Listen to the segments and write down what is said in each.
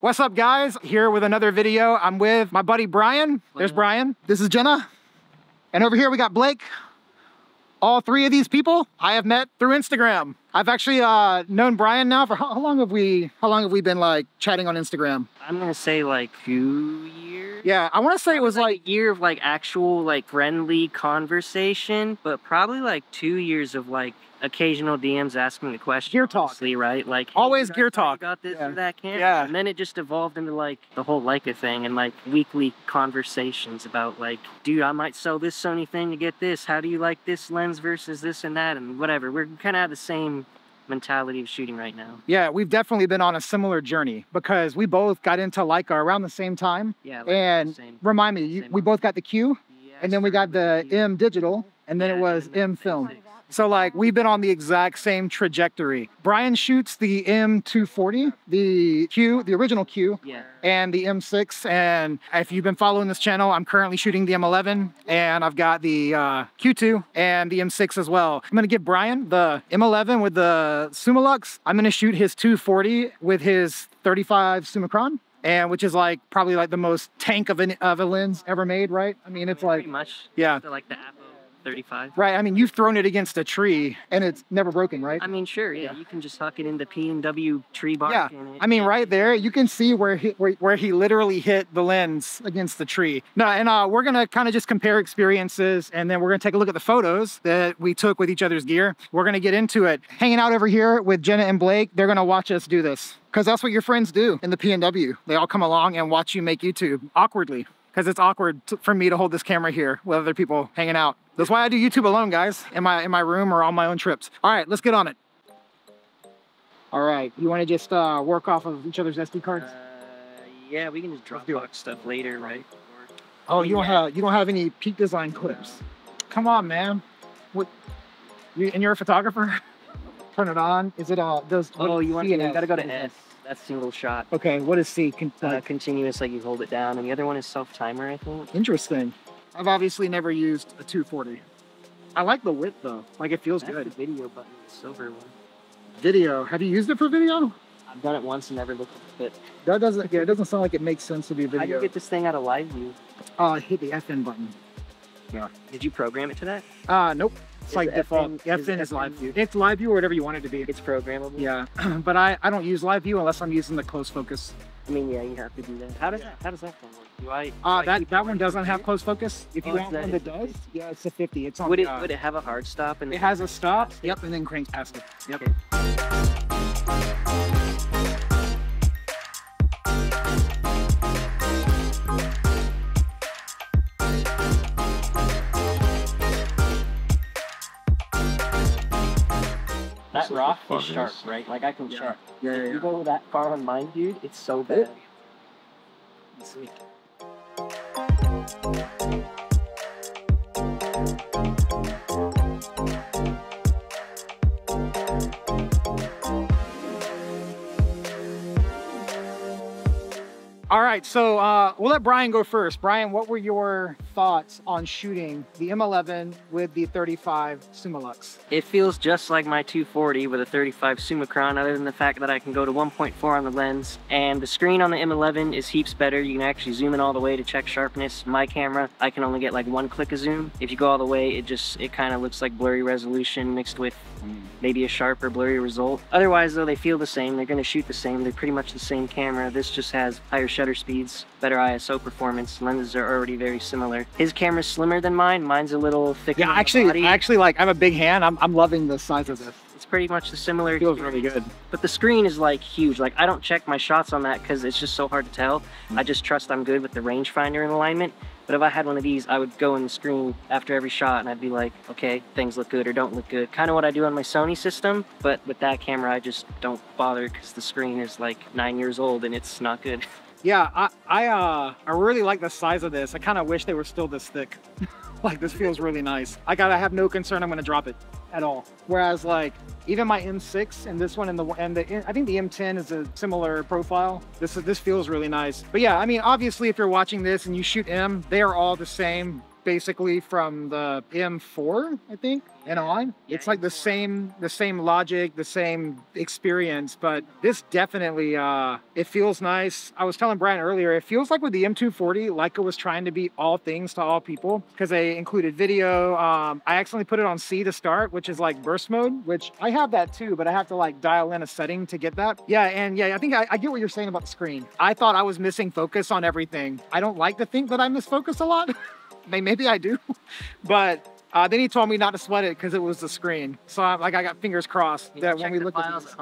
What's up, guys? Here with another video. I'm with my buddy Brian. There's Brian. This is Jenna. And over here we got Blake. All three of these people I have met through Instagram. I've actually known Brian now for how long have we been like chatting on Instagram? I'm gonna say like 2 years. Yeah, I wanna say it was like a year of like actual like friendly conversation, but probably like 2 years of like occasional DMs asking the question. Gear talk. Honestly, right? Like, hey, always gear talk. Got this or that camera. Yeah. And then it just evolved into like the whole Leica thing and like weekly conversations about like, dude, I might sell this Sony thing to get this. How do you like this lens versus this and that and whatever. We're kind of at the same mentality of shooting right now. Yeah, we've definitely been on a similar journey because we both got into Leica around the same time. Yeah. Like and same, remind me, we both got the Q and then we got the M digital and then it was M film. So like we've been on the exact same trajectory. Brian shoots the M240, the Q, the original Q, and the M6. And if you've been following this channel, I'm currently shooting the M11 and I've got the Q2 and the M6 as well. I'm gonna give Brian the M11 with the Summilux. I'm gonna shoot his 240 with his 35 Summicron. And which is like probably like the most tank of a lens ever made, right? I mean, it's like pretty much. Yeah. So like the 35. Right, I mean, you've thrown it against a tree and it's never broken, right? I mean, sure, yeah. You can just huck it in the PNW tree bark. Yeah, I mean, right there, you can see where he literally hit the lens against the tree. No, and we're gonna kind of just compare experiences and then we're gonna take a look at the photos that we took with each other's gear. We're gonna get into it. Hanging out over here with Jenna and Blake, they're gonna watch us do this because that's what your friends do in the PNW. They all come along and watch you make YouTube awkwardly. Because it's awkward for me to hold this camera here with other people hanging out. That's why I do YouTube alone, guys, in my room or on my own trips. All right, let's get on it. All right, you want to just work off of each other's SD cards? Yeah, we can just Dropbox stuff later, right? Oh, you don't have any Peak Design clips. Come on, man. What? You're a photographer. Turn it on. Is it all? Does oh, you want to? You gotta go to S. That's single shot. Okay, what is C? Continuous, like you hold it down, and the other one is self-timer, I think. Interesting. I've obviously never used a 240. I like the width, though. Like, it feels good. The video button, the silver one. Video? Have you used it for video? I've done it once and never looked at it. That doesn't, yeah, it doesn't sound like it makes sense to be video. How do you get this thing out of live view? Hit the FN button. Yeah. Did you program it to that? Nope. It's like default. FN is live view. It's live view or whatever you want it to be. It's programmable. Yeah, but I don't use live view unless I'm using the close focus. I mean, yeah, you have to do that. How does that one work? Do I? That one doesn't have close focus. If you want one that does, yeah, it's a 50. It's on. Would it have a hard stop? And it has a stop. Yep, and then cranks past it. Yep. Okay. That rock is sharp, right? Like I can sharp. Yeah, yeah, yeah. You go that far on mine, dude, it's so bad. Let's see. All right, so we'll let Brian go first. Brian, what were your thoughts on shooting the M11 with the 35 Summilux? It feels just like my 240 with a 35 Summicron, other than the fact that I can go to 1.4 on the lens, and the screen on the M11 is heaps better. You can actually zoom in all the way to check sharpness. My camera, I can only get like one click of zoom. If you go all the way, it kind of looks like blurry resolution mixed with maybe a sharp or blurry result. Otherwise, though, they feel the same. They're gonna shoot the same. They're pretty much the same camera. This just has higher shutter speeds, better ISO performance. Lenses are already very similar. His camera's slimmer than mine. Mine's a little thicker. Yeah, actually, like I'm a big hand. I'm loving the size of this. It's pretty much the similar. It feels really good. But the screen is like huge. Like I don't check my shots on that because it's just so hard to tell. I just trust I'm good with the rangefinder and alignment. But if I had one of these, I would go in the screen after every shot and I'd be like, okay, things look good or don't look good. Kind of what I do on my Sony system, but with that camera, I just don't bother because the screen is like 9 years old and it's not good. Yeah, I really like the size of this. I kind of wish they were still this thick. Like this feels really nice. I have no concern I'm gonna drop it at all. Whereas like even my M6 and this one I think the M10 is a similar profile. This feels really nice. But yeah, I mean, obviously if you're watching this and you shoot M, they are all the same basically from the M4, I think. and on. Yeah, it's like the same logic, the same experience, but this definitely, it feels nice. I was telling Brian earlier, it feels like with the M240, Leica was trying to be all things to all people because they included video. I accidentally put it on C to start, which is like burst mode, which I have that too, but I have to like dial in a setting to get that. Yeah, and yeah, I think I get what you're saying about the screen. I thought I was missing focus on everything. I don't like to think that I miss focus a lot. Maybe I do, but then he told me not to sweat it because it was the screen. So I got fingers crossed that when we look at this,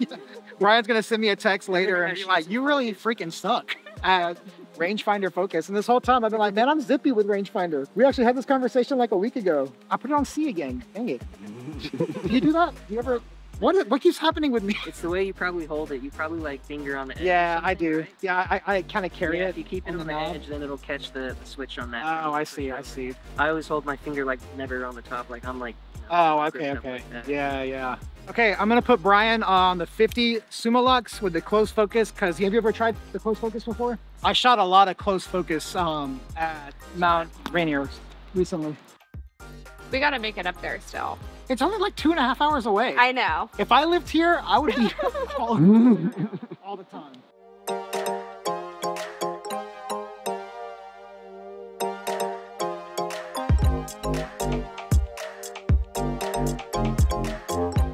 yeah. Brian's gonna send me a text later and be like, "You really freaking suck at rangefinder focus." And this whole time I've been like, "Man, I'm zippy with rangefinder." We actually had this conversation like a week ago. I put it on C again. Dang it! Do you do that? Do you ever? What keeps happening with me? It's the way you probably hold it. You probably like finger on the edge. Yeah, I do. Right? Yeah, I kind of carry it. If you keep it on the edge, then it'll catch the switch on that. Oh, I see, I see. I always hold my finger like never on the top. Like I'm like, you know, oh, okay, okay. Like yeah, yeah. Okay, I'm gonna put Brian on the 50 Summilux with the close focus, because have you ever tried the close focus before? I shot a lot of close focus at Mount Rainier recently. We gotta make it up there still. It's only like 2.5 hours away. I know. If I lived here, I would be all the time.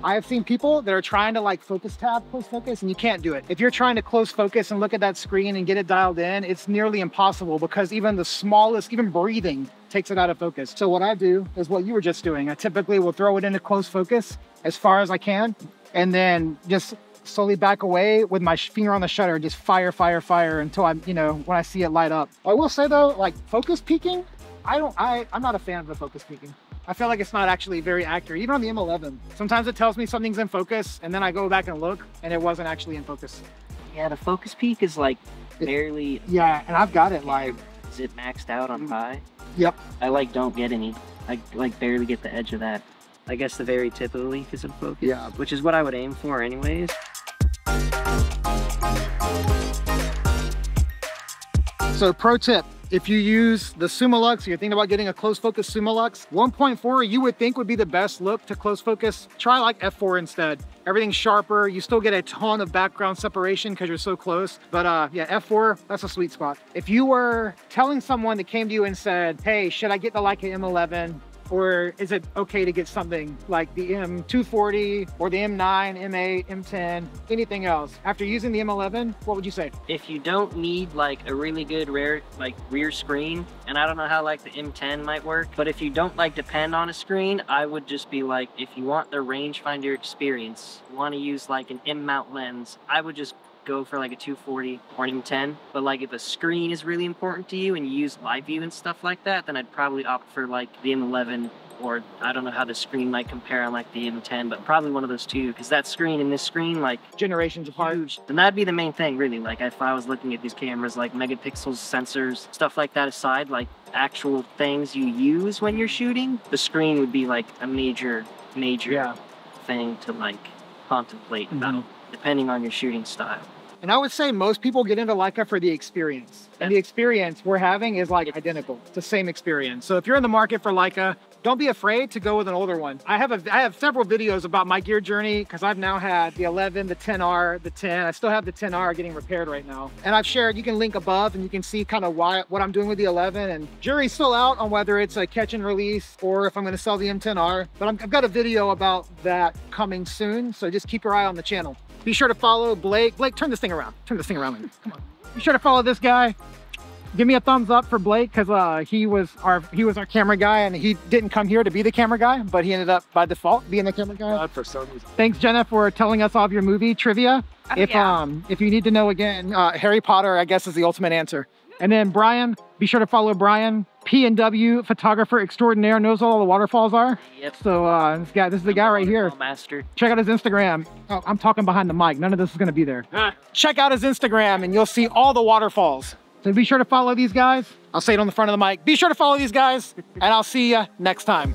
I have seen people that are trying to like focus tab, close focus, and you can't do it. If you're trying to close focus and look at that screen and get it dialed in, it's nearly impossible because even the smallest, even breathing takes it out of focus. So what I do is what you were just doing. I typically will throw it into close focus as far as I can, and then just slowly back away with my finger on the shutter, just fire until I'm, you know, when I see it light up. I will say though, like focus peaking, I'm not a fan of the focus peaking. I feel like it's not actually very accurate, even on the M11. Sometimes it tells me something's in focus and then I go back and look and it wasn't actually in focus. Yeah, the focus peak is like barely. Yeah, and I've got it like. Is it maxed out on high? Yep. I like don't get any. I like barely get the edge of that. I guess the very tip of the leaf is in focus. Yeah. Which is what I would aim for anyways. So pro tip. If you use the Summilux, you're thinking about getting a close focus Summilux, 1.4 you would think would be the best look to close focus. Try like F4 instead. Everything's sharper. You still get a ton of background separation because you're so close. But yeah, F4, that's a sweet spot. If you were telling someone that came to you and said, hey, should I get the Leica M11? Or is it okay to get something like the M240 or the M9, M8, M10, anything else? After using the M11, what would you say? If you don't need like a really good rear screen, and I don't know how like the M10 might work, but if you don't like depend on a screen, I would just be like, if you want the rangefinder experience, want to use like an M mount lens, I would just go for like a 240 or an M10. But like if a screen is really important to you and you use live view and stuff like that, then I'd probably opt for like the M11, or I don't know how the screen might compare on like the M10, but probably one of those two, because that screen and this screen, like generations apart. Huge. And that'd be the main thing really. Like if I was looking at these cameras, like megapixels, sensors, stuff like that aside, like actual things you use when you're shooting, the screen would be like a major thing to like contemplate about, depending on your shooting style. And I would say most people get into Leica for the experience. And the experience we're having is like identical. It's the same experience. So if you're in the market for Leica, don't be afraid to go with an older one. I have several videos about my gear journey because I've now had the 11, the 10R, the 10. I still have the 10R getting repaired right now. And I've shared, you can link above and you can see kind of what I'm doing with the 11, and jury's still out on whether it's a catch and release or if I'm gonna sell the M10R. But I've got a video about that coming soon. So just keep your eye on the channel. Be sure to follow Blake. Blake, turn this thing around. Turn this thing around. Come on. Be sure to follow this guy. Give me a thumbs up for Blake, because he was our camera guy, and he didn't come here to be the camera guy, but he ended up by default being the camera guy. God, for some reason. Thanks, Jenna, for telling us all of your movie trivia. If you need to know again, Harry Potter, I guess, is the ultimate answer. And then Brian, be sure to follow Brian. PNW photographer extraordinaire, knows all the waterfalls are. Yep. So this is the guy right here. Master. Check out his Instagram. Oh, I'm talking behind the mic. None of this is gonna be there. Huh. Check out his Instagram and you'll see all the waterfalls. So be sure to follow these guys. I'll say it on the front of the mic. Be sure to follow these guys and I'll see you next time.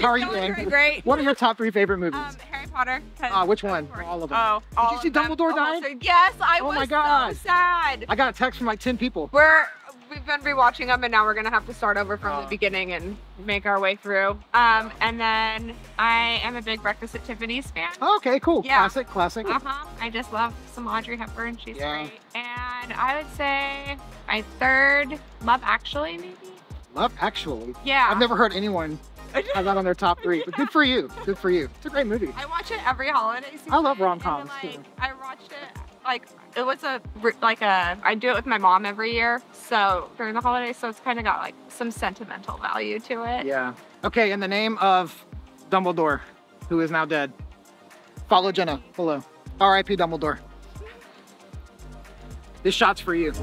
How are you doing? Great. What are your top 3 favorite movies? Harry Potter. Which one? All of them. Oh, all did you see Dumbledore die? Yes, I was so sad. I got a text from like 10 people. We've been rewatching them, and now we're gonna have to start over from the beginning and make our way through. And then I am a big Breakfast at Tiffany's fan. Oh, okay, cool. Yeah. Classic, classic. I just love some Audrey Hepburn. She's great. And I would say my third, Love Actually, maybe. Love Actually. Yeah. I've never heard anyone have that on their top three, but good for you. Good for you. It's a great movie. I watch it every holiday season. I love rom-coms too. I watched it. Like it was I do it with my mom every year, so during the holidays, so it's kind of got like some sentimental value to it. Yeah. Okay, in the name of Dumbledore, who is now dead, follow Jenna below. R.I.P. Dumbledore. This shot's for you.